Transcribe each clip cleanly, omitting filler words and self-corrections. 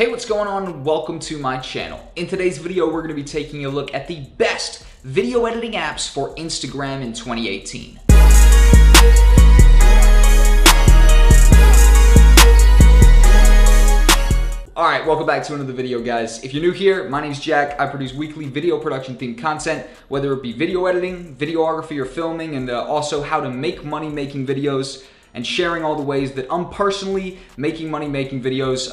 Hey, what's going on? Welcome to my channel. In today's video, we're going to be taking a look at the best video editing apps for Instagram in 2018. All right, welcome back to another video, guys. If you're new here, my name's Jack. I produce weekly video production themed content, whether it be video editing, videography, or filming, and also how to make money making videos, and sharing all the ways that I'm personally making money making videos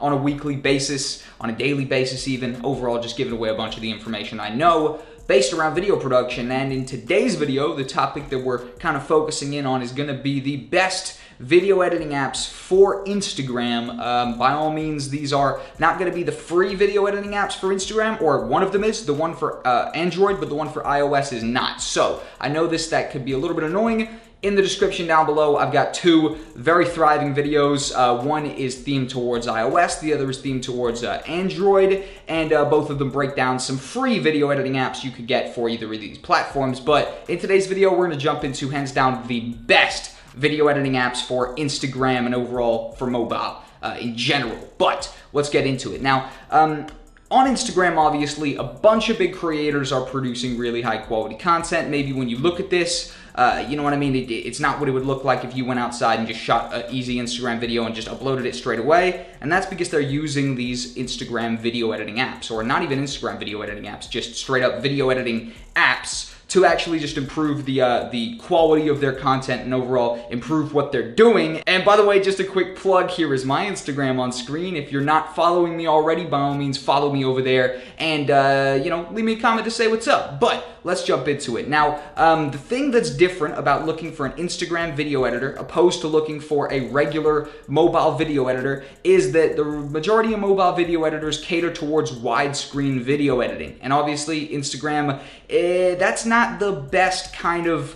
on a weekly basis, on a daily basis even, overall just giving away a bunch of the information I know based around video production. And in today's video, the topic that we're kind of focusing in on is gonna be the best video editing apps for Instagram. By all means, these are not gonna be the free video editing apps for Instagram, or one of them is, the one for Android, but the one for iOS is not. So I know that could be a little bit annoying. In the description down below, I've got two very thriving videos. One is themed towards iOS, the other is themed towards Android, and both of them break down some free video editing apps you could get for either of these platforms. But in today's video, we're gonna jump into, hands down, the best video editing apps for Instagram and overall for mobile in general. But let's get into it. Now, on Instagram, obviously, a bunch of big creators are producing really high quality content. Maybe when you look at this, you know what I mean? It's not what it would look like if you went outside and just shot an easy Instagram video and just uploaded it straight away. And that's because they're using these Instagram video editing apps, or not even Instagram video editing apps, just straight up video editing apps, to actually just improve the quality of their content and overall improve what they're doing. And by the way, just a quick plug, here is my Instagram on screen. If you're not following me already, by all means, follow me over there and, you know, leave me a comment to say what's up. But let's jump into it. Now, the thing that's different about looking for an Instagram video editor opposed to looking for a regular mobile video editor is that the majority of mobile video editors cater towards widescreen video editing. And obviously, Instagram, that's not the best kind of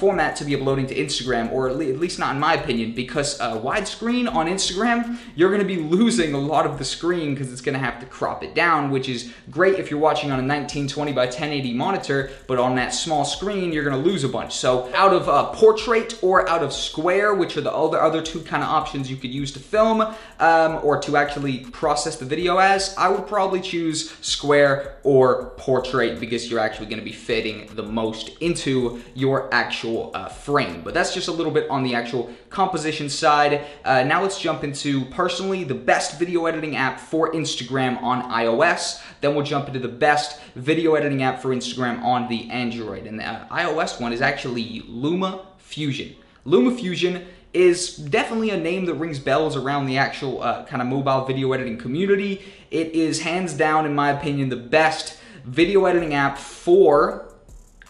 format to be uploading to Instagram, or at least not in my opinion, because widescreen on Instagram, you're gonna be losing a lot of the screen because it's gonna have to crop it down, which is great if you're watching on a 1920 by 1080 monitor, but on that small screen, you're gonna lose a bunch. So out of portrait or out of square, which are the other two kind of options you could use to film or to actually process the video as, I would probably choose square or portrait because you're actually gonna be fitting the most into your actual frame. But that's just a little bit on the actual composition side. Now let's jump into, personally, the best video editing app for Instagram on iOS. Then we'll jump into the best video editing app for Instagram on the Android. And the iOS one is actually LumaFusion. LumaFusion is definitely a name that rings bells around the actual kind of mobile video editing community. It is hands down, in my opinion, the best video editing app for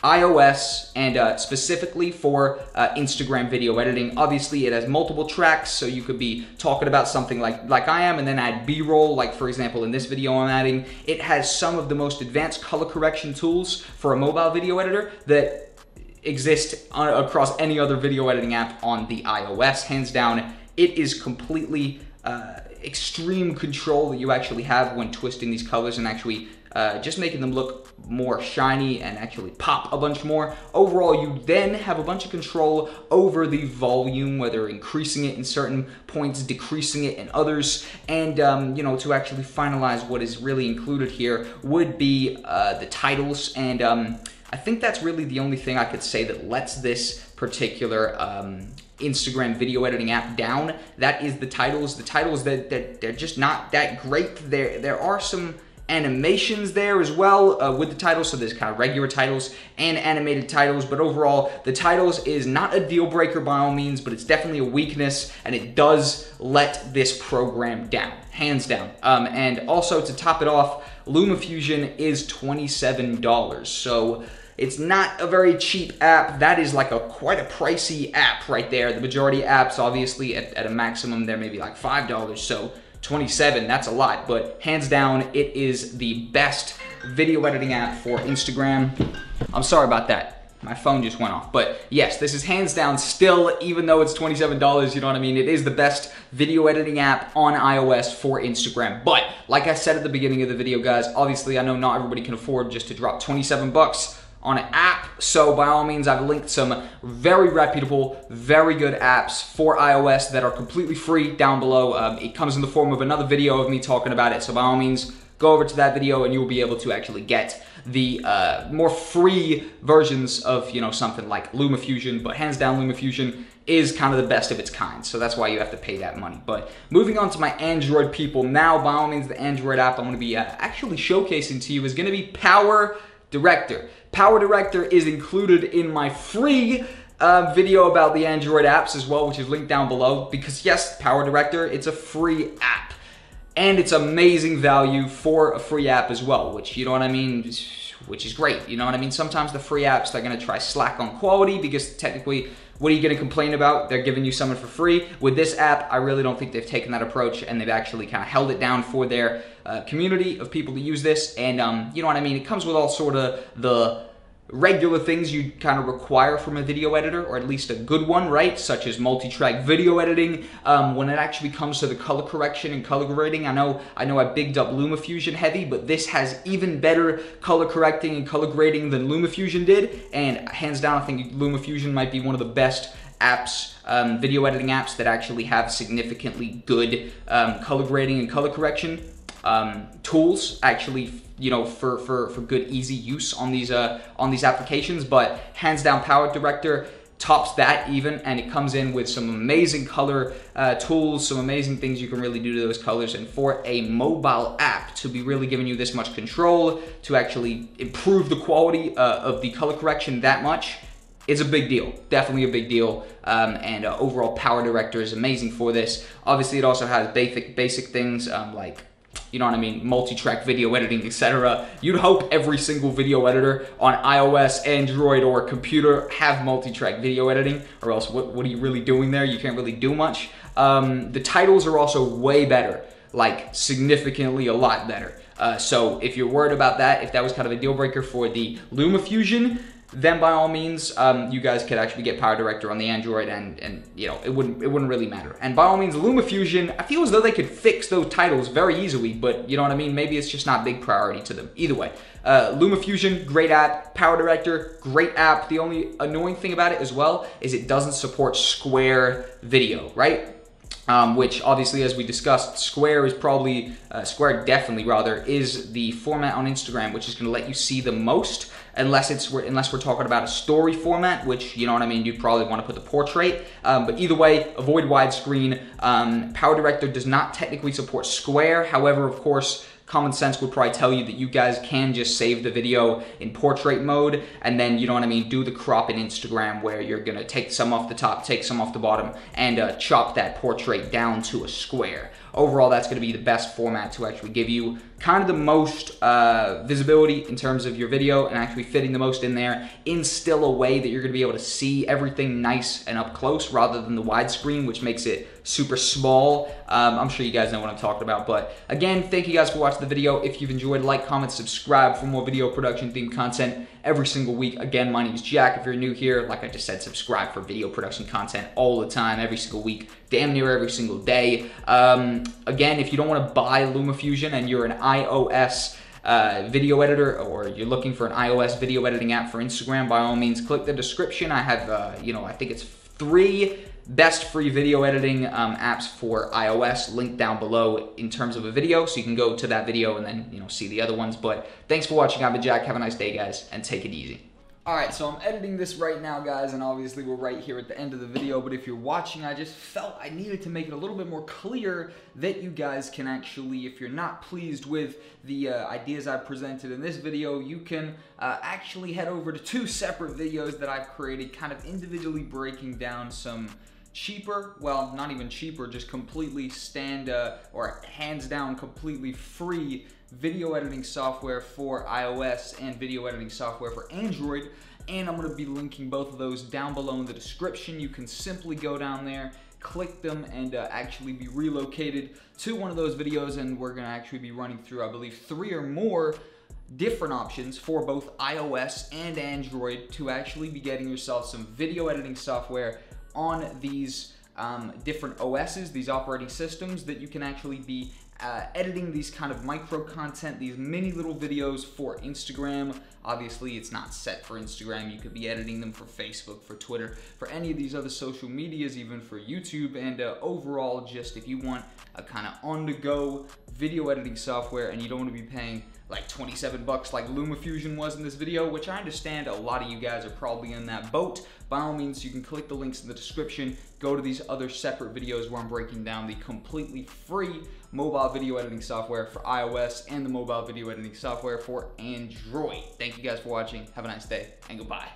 iOS and specifically for Instagram video editing. Obviously, it has multiple tracks, so you could be talking about something like I am and then add B-roll, like for example in this video I'm adding. It has some of the most advanced color correction tools for a mobile video editor that exist across any other video editing app on the iOS. Hands down, it is completely extreme control that you actually have when twisting these colors and actually just making them look more shiny and actually pop a bunch more. Overall, you then have a bunch of control over the volume, whether increasing it in certain points, decreasing it in others, and you know, to actually finalize what is really included here would be the titles, and I think that's really the only thing I could say that lets this particular Instagram video editing app down. That is the titles. The titles, that they're just not that great. There are some animations there as well with the titles, so there's kind of regular titles and animated titles, but overall the titles is not a deal breaker by all means, but it's definitely a weakness, and it does let this program down, hands down. And also, to top it off, LumaFusion is $27, so it's not a very cheap app. That is like quite a pricey app right there. The majority of apps, obviously, at a maximum, they're maybe like $5, so 27, that's a lot, but hands down, it is the best video editing app for Instagram. I'm sorry about that. My phone just went off, but yes, this is hands down still, even though it's $27, you know what I mean? It is the best video editing app on iOS for Instagram. But like I said at the beginning of the video, guys, obviously I know not everybody can afford just to drop $27 on an app. So by all means, I've linked some very reputable, very good apps for iOS that are completely free down below. It comes in the form of another video of me talking about it. So by all means, go over to that video and you will be able to actually get the more free versions of, you know, something like LumaFusion. But hands down, LumaFusion is kind of the best of its kind. So that's why you have to pay that money. But moving on to my Android people now, by all means, the Android app I'm going to be actually showcasing to you is going to be PowerDirector. PowerDirector is included in my free video about the Android apps as well, which is linked down below, because yes, PowerDirector, it's a free app. And it's amazing value for a free app as well, which, you know what I mean, which is great, you know what I mean? Sometimes the free apps, they're gonna try slack on quality because technically, what are you gonna complain about? They're giving you something for free. With this app, I really don't think they've taken that approach, and they've actually kind of held it down for their community of people to use this. And you know what I mean? It comes with all sort of the regular things you kind of require from a video editor, or at least a good one, right? Such as multi-track video editing. When it actually comes to the color correction and color grading, I know I bigged up LumaFusion heavy, but this has even better color correcting and color grading than LumaFusion did. And hands down, I think LumaFusion might be one of the best apps, video editing apps that actually have significantly good color grading and color correction tools, actually, you know, for good easy use on these applications. But hands down, PowerDirector tops that even, and it comes in with some amazing color tools, some amazing things you can really do to those colors. And for a mobile app to be really giving you this much control, to actually improve the quality of the color correction that much, it's a big deal, definitely a big deal. Overall, PowerDirector is amazing for this. Obviously, it also has basic things like, you know what I mean, multi-track video editing, etc. You'd hope every single video editor on iOS, Android, or a computer have multi-track video editing, or else what are you really doing there? You can't really do much. The titles are also way better, like significantly a lot better. So if you're worried about that, if that was kind of a deal breaker for the LumaFusion, then by all means, you guys could actually get PowerDirector on the Android, and you know, it wouldn't really matter. And by all means, LumaFusion, I feel as though they could fix those titles very easily, but you know what I mean? Maybe it's just not a big priority to them. Either way, LumaFusion, great app. PowerDirector, great app. The only annoying thing about it as well is it doesn't support Square Video, right? Which obviously, as we discussed, Square definitely is the format on Instagram which is going to let you see the most, unless we're talking about a story format, which, you know what I mean, you'd probably want to put the portrait. But either way, avoid widescreen. PowerDirector does not technically support Square. However, of course, common sense would probably tell you that you guys can just save the video in portrait mode, and then, you know what I mean, do the crop in Instagram where you're gonna take some off the top, take some off the bottom, and chop that portrait down to a square. Overall, that's gonna be the best format to actually give you kind of the most visibility in terms of your video, and actually fitting the most in there in still a way that you're gonna be able to see everything nice and up close, rather than the widescreen, which makes it super small. I'm sure you guys know what I'm talking about. But again, thank you guys for watching the video. If you've enjoyed, like, comment, subscribe for more video production themed content every single week. Again, my name is Jack. If you're new here, like I just said, subscribe for video production content all the time, every single week, damn near every single day. Again, if you don't want to buy LumaFusion and you're an iOS video editor, or you're looking for an iOS video editing app for Instagram, by all means, click the description. I have, you know, I think it's 3 best free video editing apps for iOS linked down below in terms of a video, so you can go to that video and then, you know, see the other ones. But thanks for watching. I've been Jack. Have a nice day, guys, and take it easy. All right, so I'm editing this right now, guys, and obviously we're right here at the end of the video, but if you're watching, I just felt I needed to make it a little bit more clear that you guys can actually, if you're not pleased with the ideas I presented in this video, you can actually head over to 2 separate videos that I've created, kind of individually breaking down some cheaper, well, not even cheaper, just completely hands down completely free video editing software for iOS and video editing software for Android. And I'm going to be linking both of those down below in the description. You can simply go down there, click them, and actually be relocated to one of those videos, and we're going to actually be running through, I believe, 3 or more different options for both iOS and Android to actually be getting yourself some video editing software on these different OSs, these operating systems, that you can actually be editing these kind of micro content, these mini little videos for Instagram. Obviously, it's not set for Instagram. You could be editing them for Facebook, for Twitter, for any of these other social medias, even for YouTube. And overall, just if you want a kind of on-the-go video editing software and you don't want to be paying like 27 bucks like LumaFusion was in this video, which I understand a lot of you guys are probably in that boat, by all means, you can click the links in the description, go to these other separate videos where I'm breaking down the completely free mobile video editing software for iOS and the mobile video editing software for Android. Thank you guys for watching. Have a nice day and goodbye.